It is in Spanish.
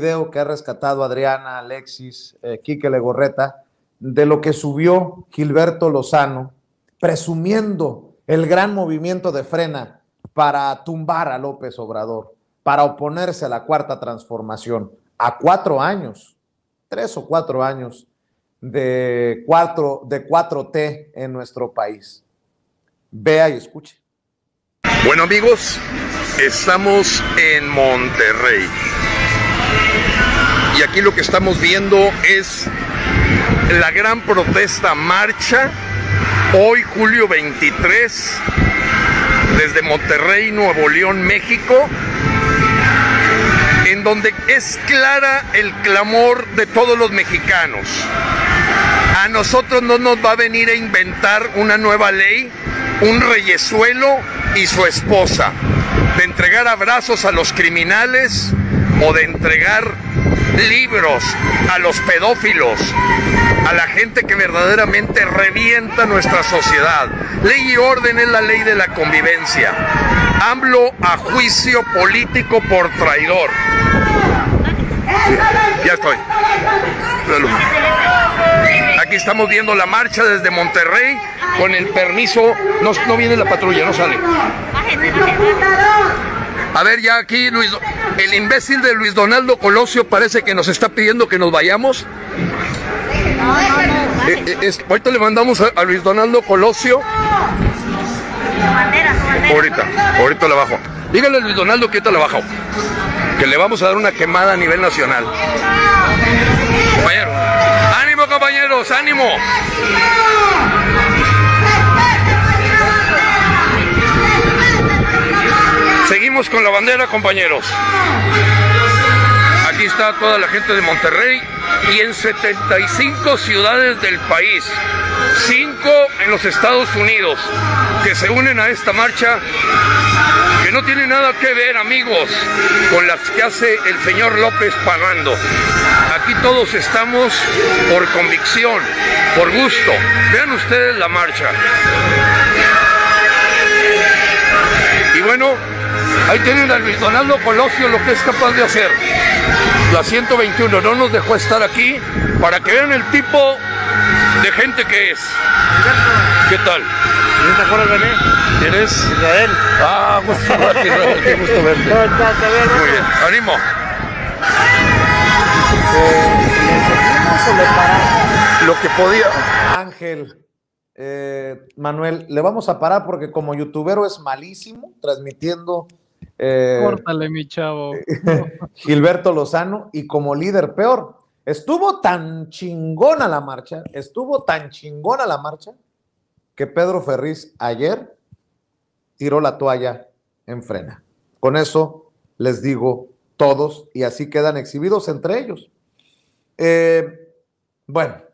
video que ha rescatado Adriana, Alexis, Quique Legorreta, de lo que subió Gilberto Lozano, presumiendo el gran movimiento de Frena para tumbar a López Obrador, para oponerse a la cuarta transformación, a 4 años, 3 o 4 años de 4T en nuestro país. Vea y escuche. Bueno, amigos, estamos en Monterrey y aquí lo que estamos viendo es la gran protesta, marcha, hoy julio 23, desde Monterrey, Nuevo León, México, en donde es clara el clamor de todos los mexicanos. A nosotros no nos va a venir a inventar una nueva ley, un reyesuelo y su esposa, de entregar abrazos a los criminales o de entregar libros a los pedófilos, a la gente que verdaderamente revienta nuestra sociedad. Ley y orden es la ley de la convivencia. AMLO a juicio político por traidor. Sí, ya estoy. Aquí estamos viendo la marcha desde Monterrey, con el permiso. No, no viene la patrulla, no sale. A ver, ya aquí el imbécil de Luis Donaldo Colosio parece que nos está pidiendo que nos vayamos. Ahorita le mandamos a Luis Donaldo Colosio. Ahorita le bajo. Dígale a Luis Donaldo que ahorita le bajo, que le vamos a dar una quemada a nivel nacional. Compañero, ánimo, compañeros, ánimo. Seguimos con la bandera, compañeros. Aquí está toda la gente de Monterrey y en 75 ciudades del país, 5 en los Estados Unidos, que se unen a esta marcha que no tiene nada que ver, amigos, con las que hace el señor López pagando. Aquí todos estamos por convicción, por gusto. Vean ustedes la marcha. Y bueno, ahí tienen a Luis Donaldo Colosio, lo que es capaz de hacer. La 121 no nos dejó estar aquí para que vean el tipo de gente que es. ¿Qué tal? ¿Te acuerdas de mí? ¿Eres? Israel. Ah, gusto verte, Israel. Qué gusto verte. Muy bien, ánimo. Lo que podía. Ángel. Manuel, le vamos a parar porque como youtubero es malísimo transmitiendo. Córtale, mi chavo. Gilberto Lozano, y como líder peor. Estuvo tan chingona la marcha, que Pedro Ferriz ayer tiró la toalla en Frena. Con eso les digo todos, y así quedan exhibidos entre ellos. Bueno.